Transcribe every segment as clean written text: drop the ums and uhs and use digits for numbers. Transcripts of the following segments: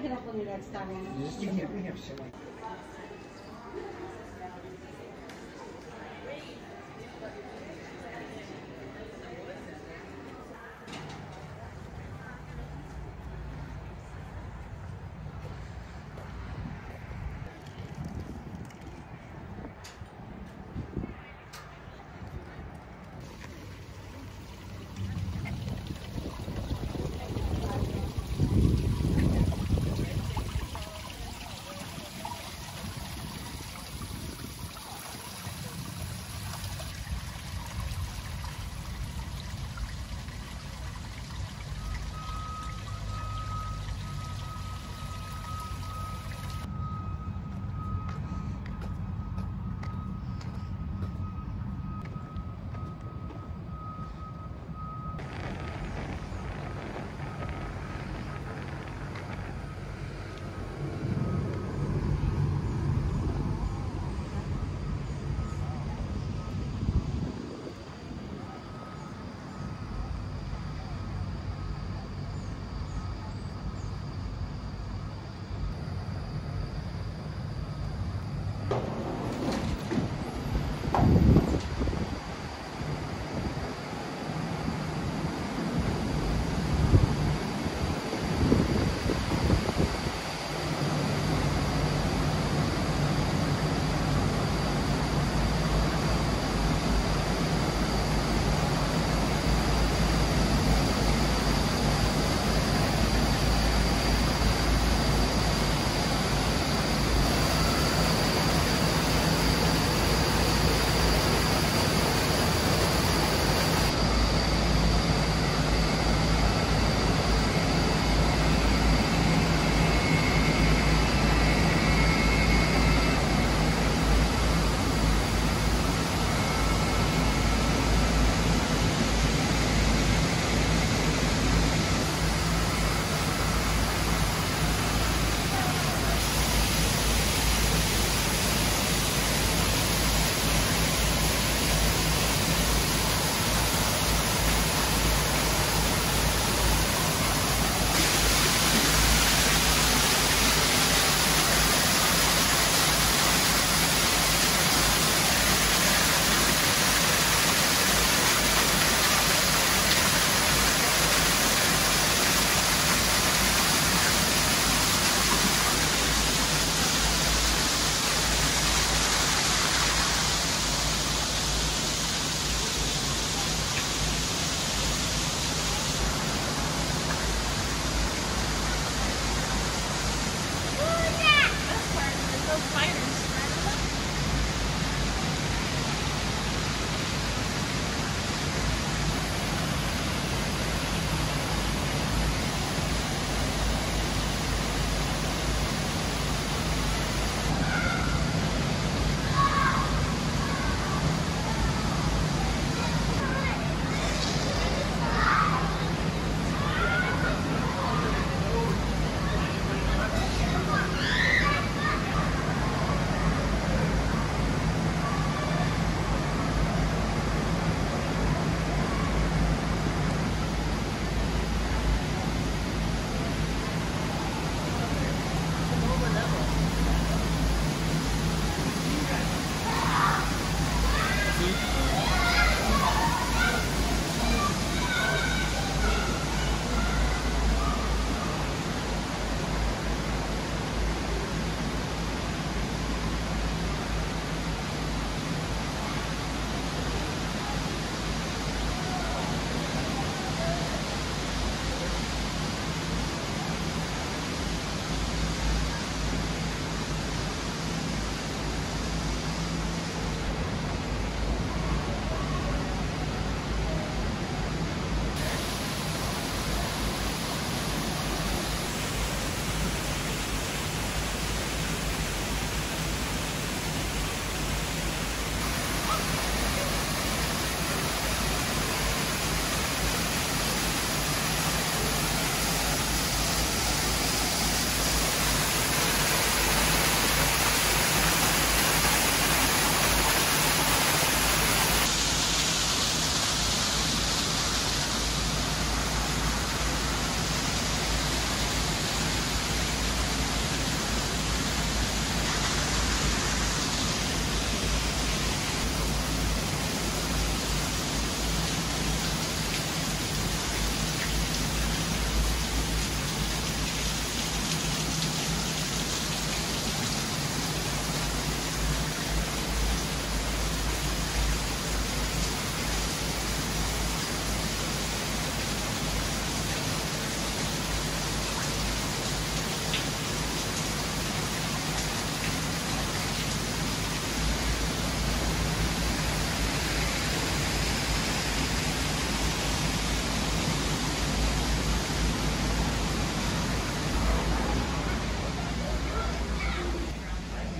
gonna put it next time. Just give me a minute.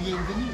bienvenue.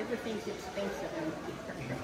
Everything's expensive in here.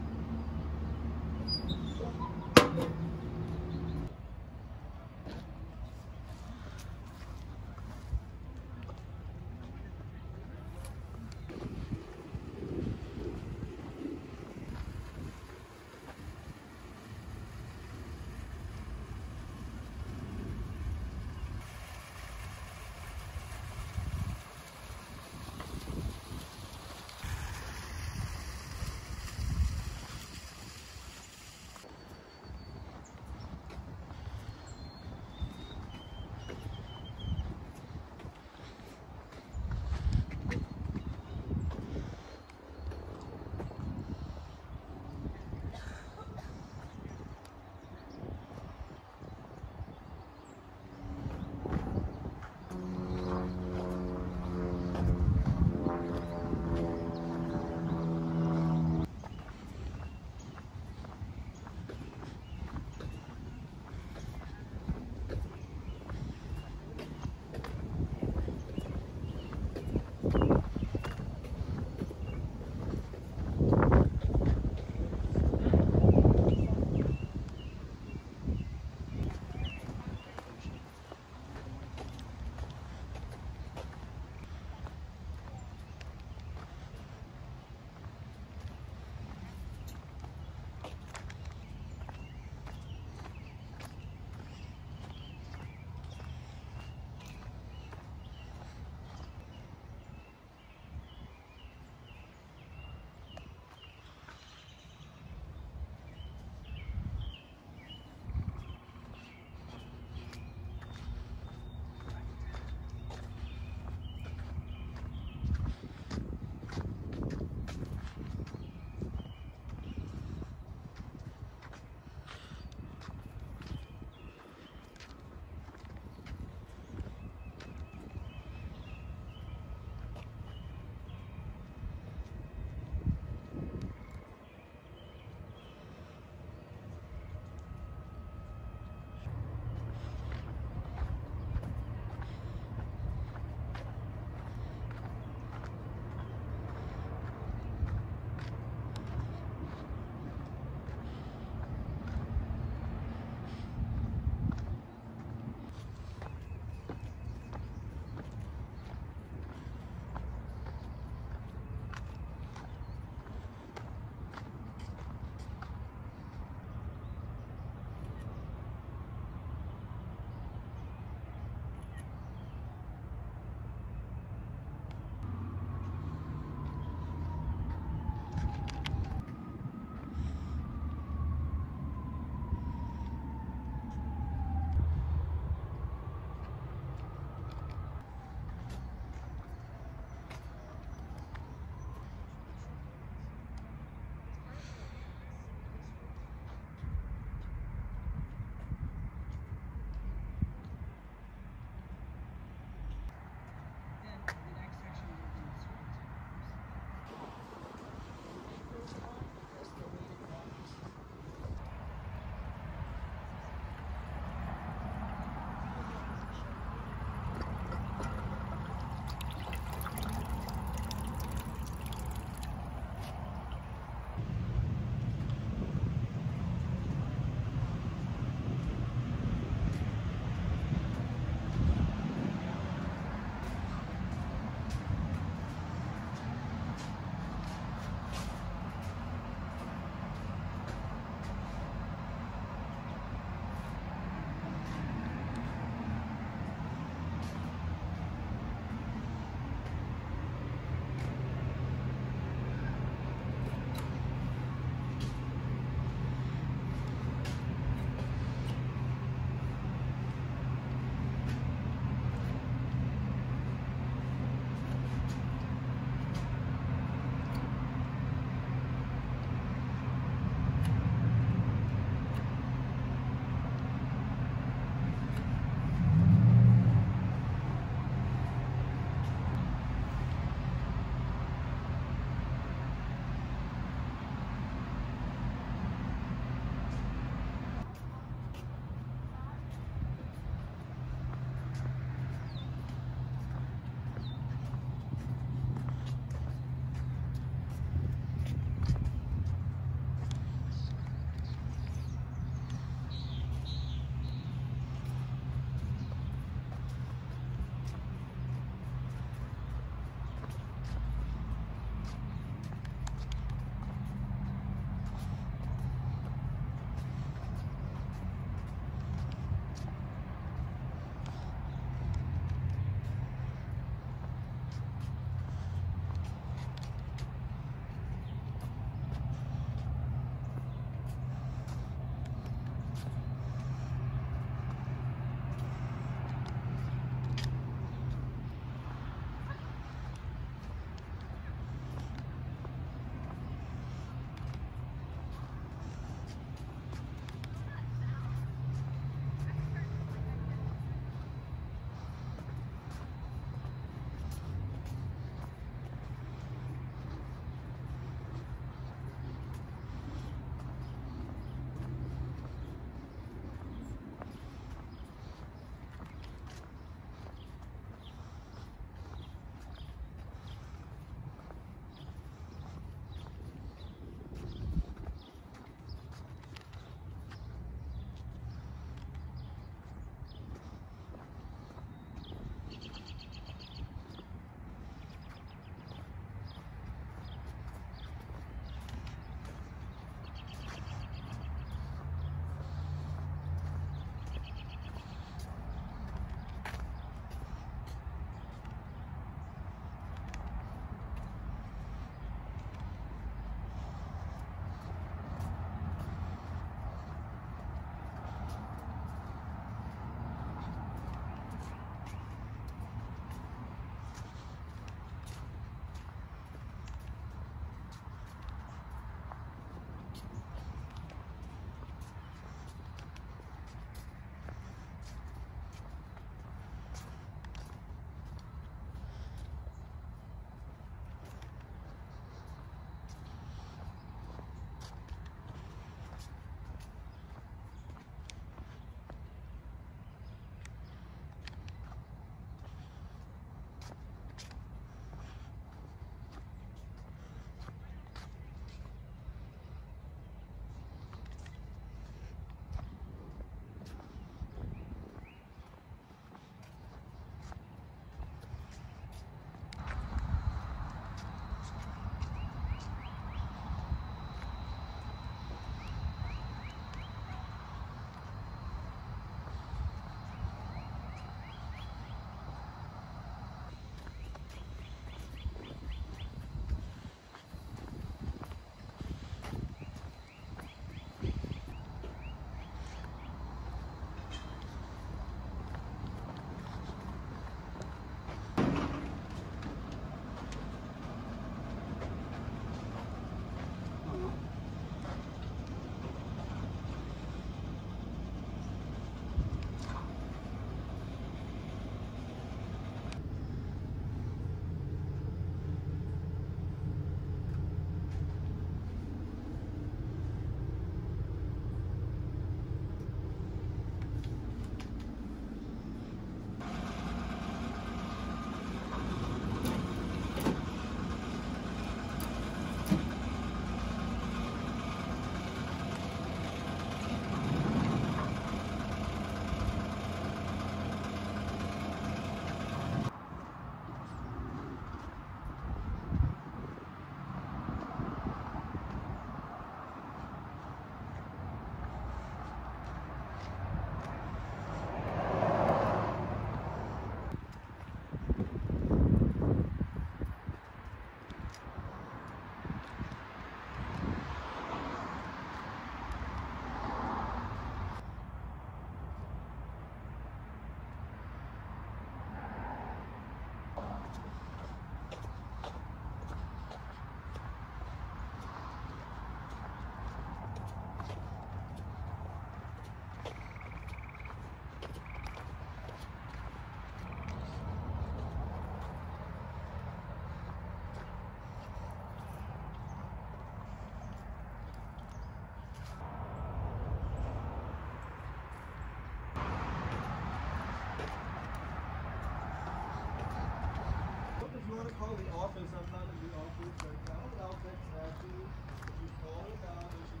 office. I'm not in the office right now, but I'll text Ashley. You call it out.